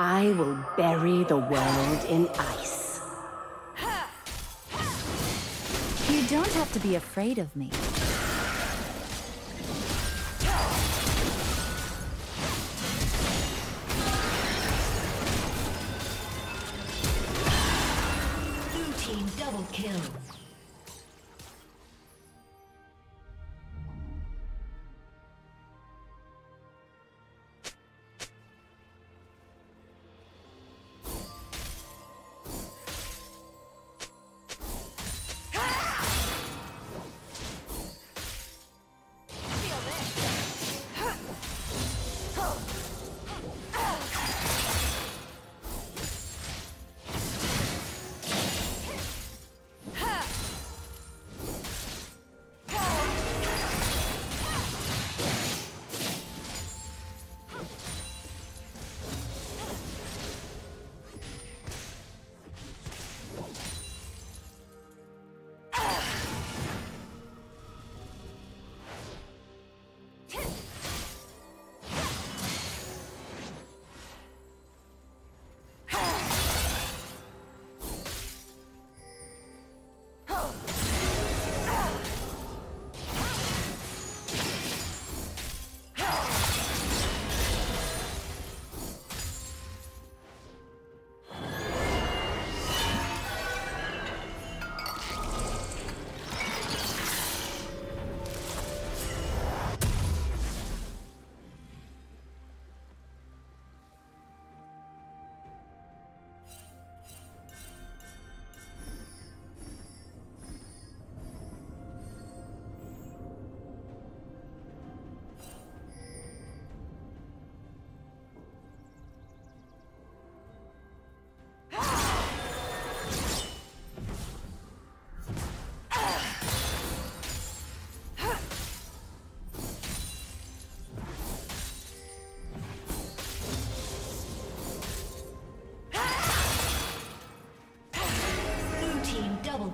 I will bury the world in ice. You don't have to be afraid of me. Blue team double kill.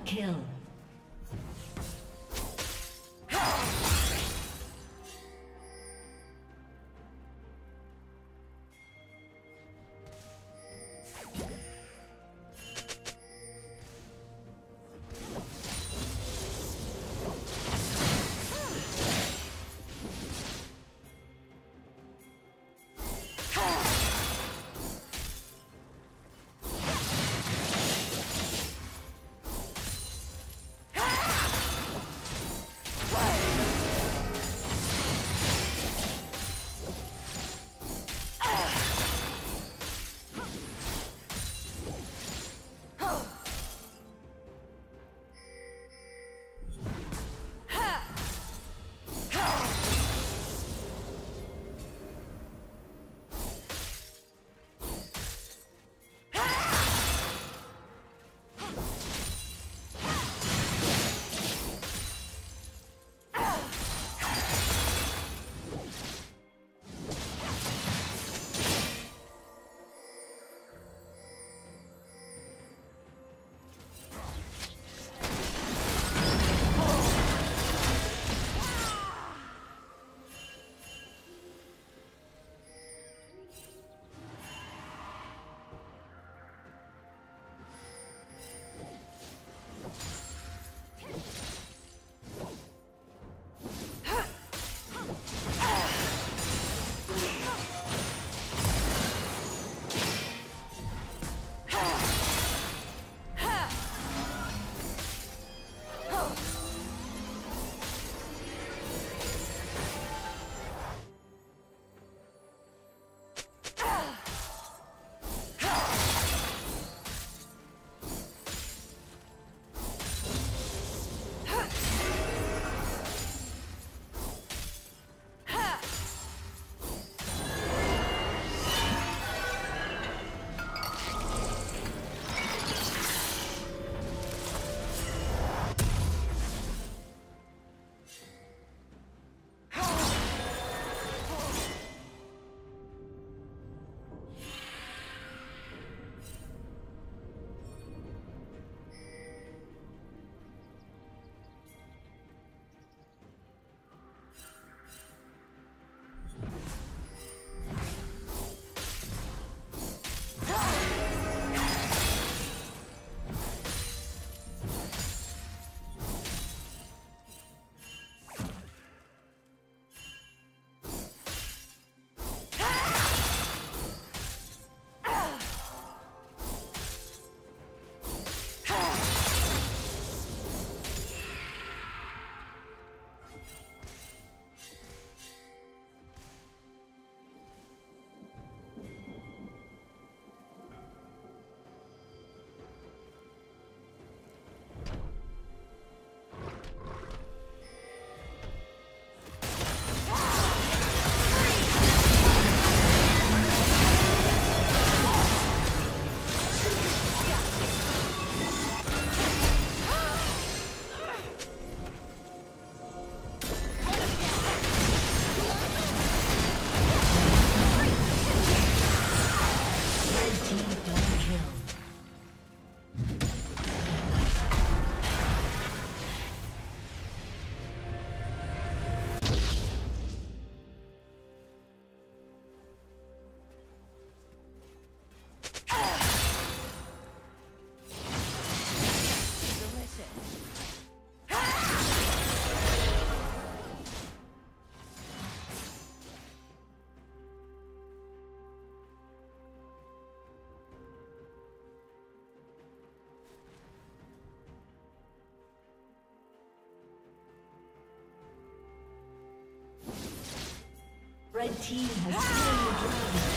Kill. Red team has slain the dragon.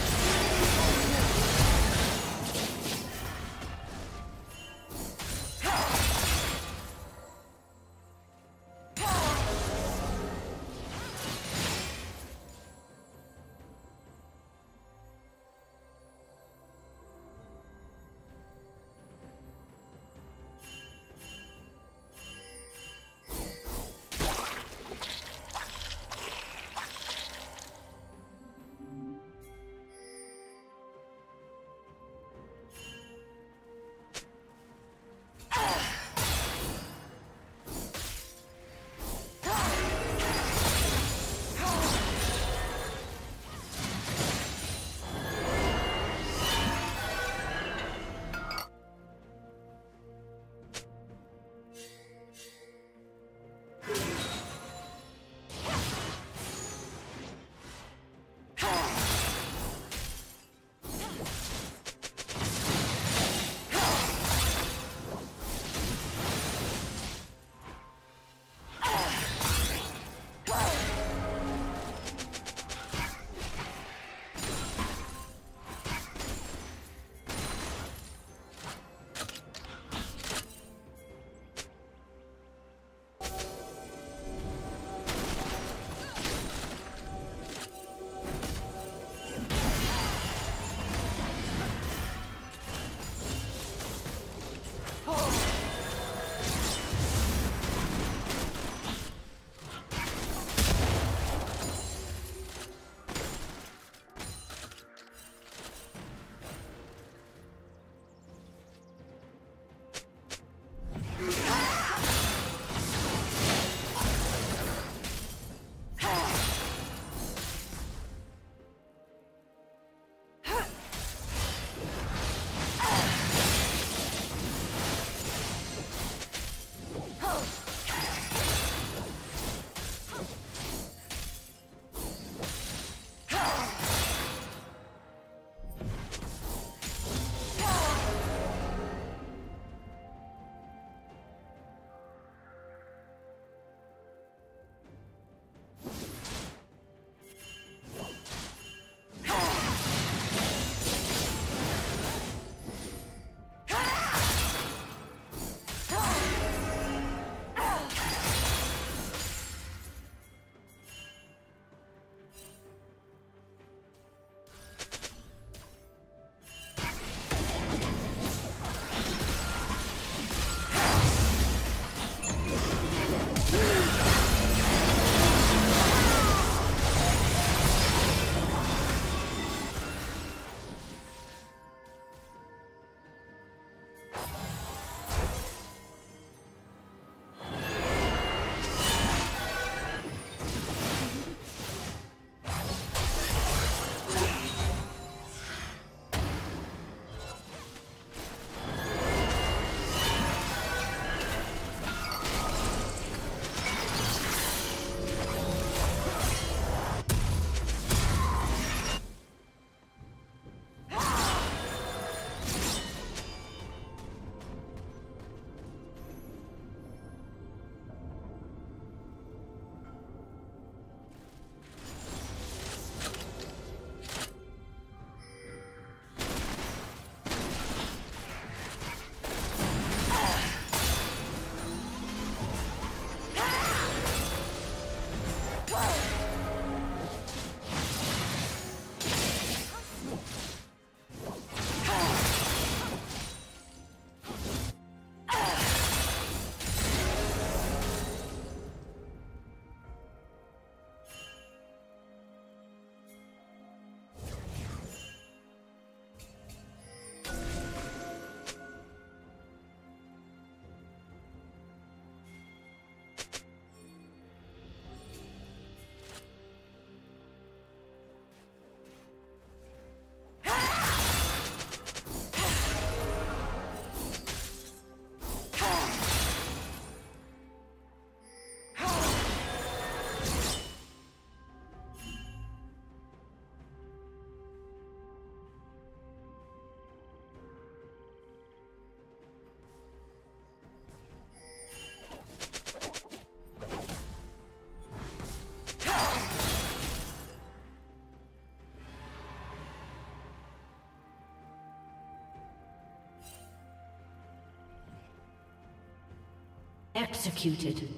Executed.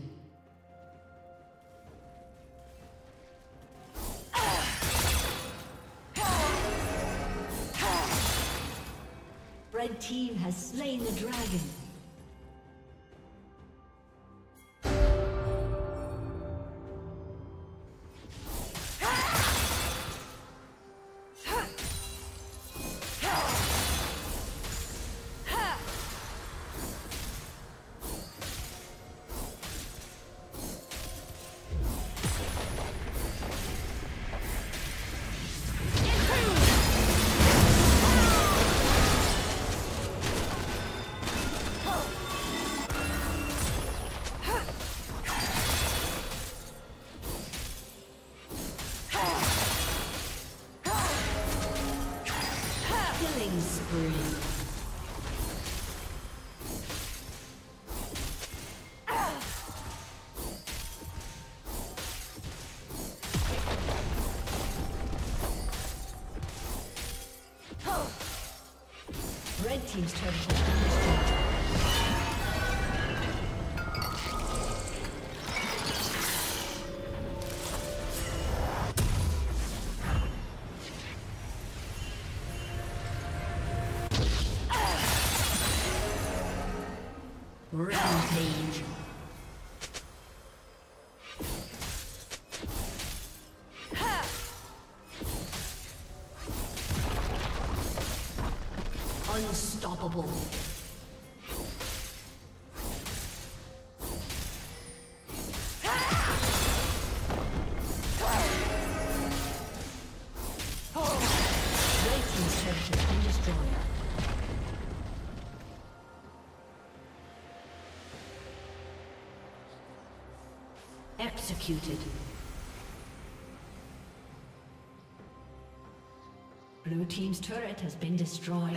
Red team has slain the dragon. Red team's turret has been destroyed. Unstoppable. Executed. Blue team's turret has been destroyed.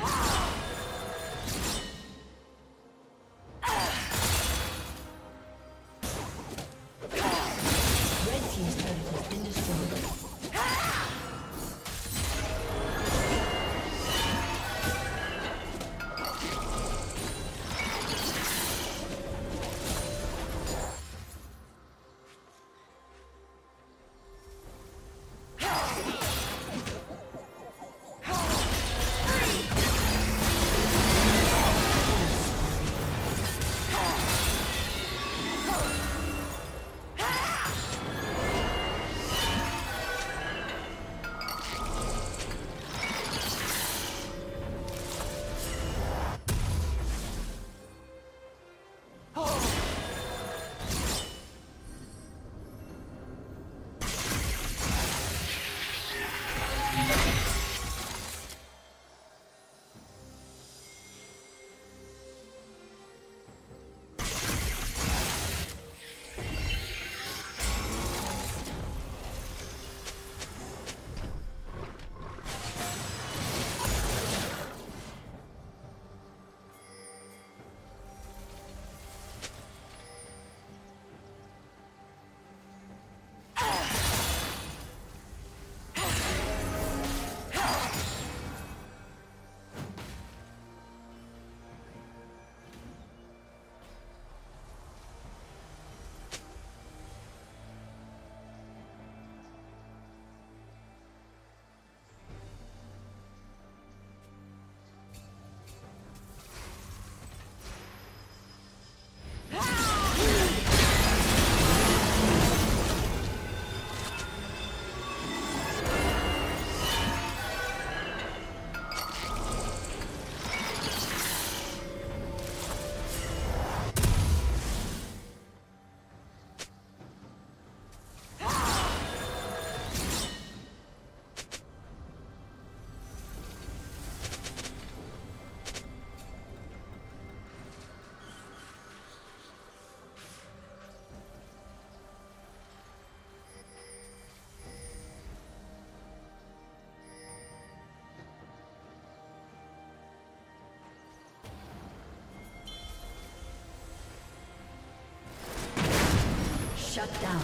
Shut down.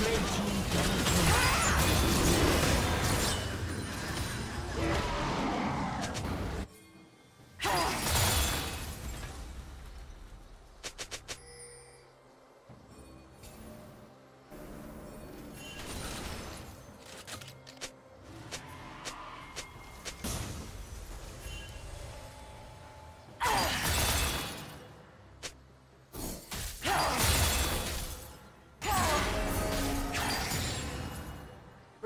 Red team.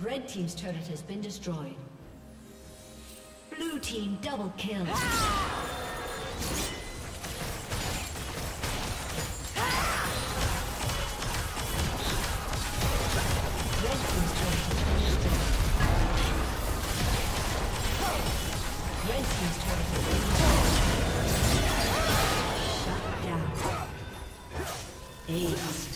Red team's turret has been destroyed. Blue team double kill. Red team's turret has been destroyed. Shut down.